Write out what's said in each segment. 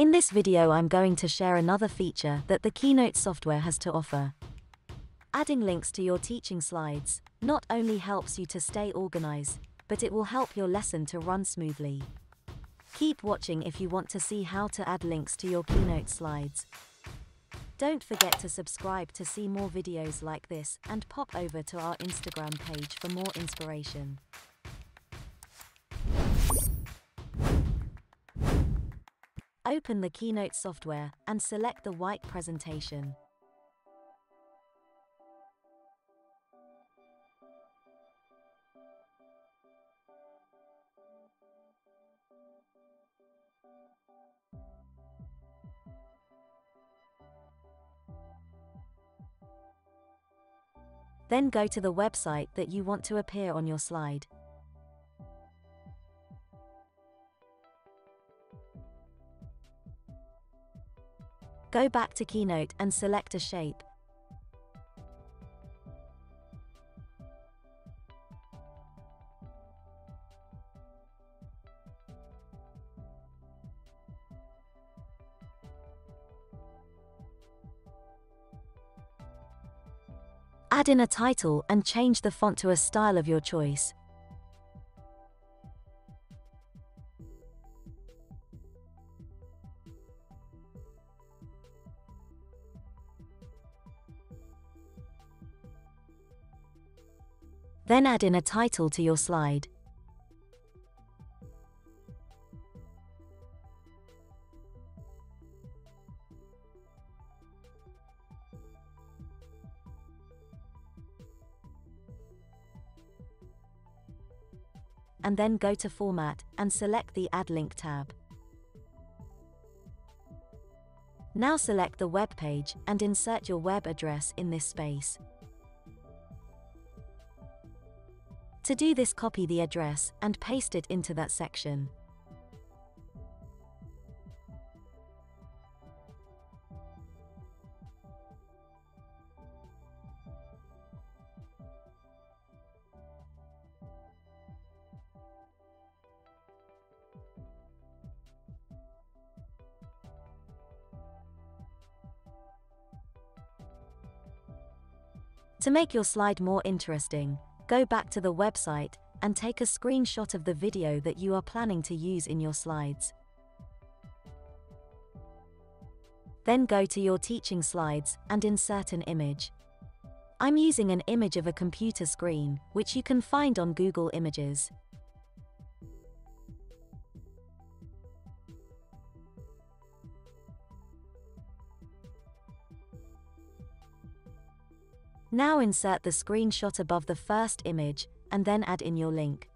In this video, I'm going to share another feature that the Keynote software has to offer. Adding links to your teaching slides not only helps you to stay organized, but it will help your lesson to run smoothly. Keep watching if you want to see how to add links to your Keynote slides. Don't forget to subscribe to see more videos like this and pop over to our Instagram page for more inspiration. Open the Keynote software and select the white presentation. Then go to the website that you want to appear on your slide. Go back to Keynote and select a shape. Add in a title and change the font to a style of your choice. Then add in a title to your slide. And then go to Format and select the Add Link tab. Now select the web page and insert your web address in this space. To do this, copy the address and paste it into that section. To make your slide more interesting, go back to the website and take a screenshot of the video that you are planning to use in your slides. Then go to your teaching slides and insert an image. I'm using an image of a computer screen, which you can find on Google Images. Now insert the screenshot above the first image, and then add in your link.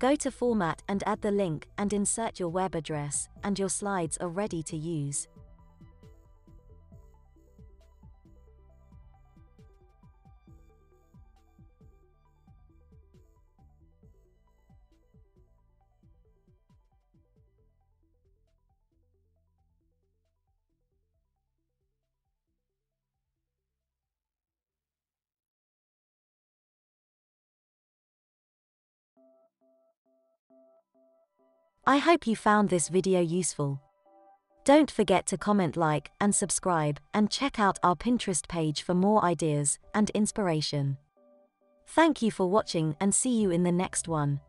Go to Format and add the link and insert your web address, and your slides are ready to use. I hope you found this video useful. Don't forget to comment, like, and subscribe, and check out our Pinterest page for more ideas and inspiration. Thank you for watching and see you in the next one.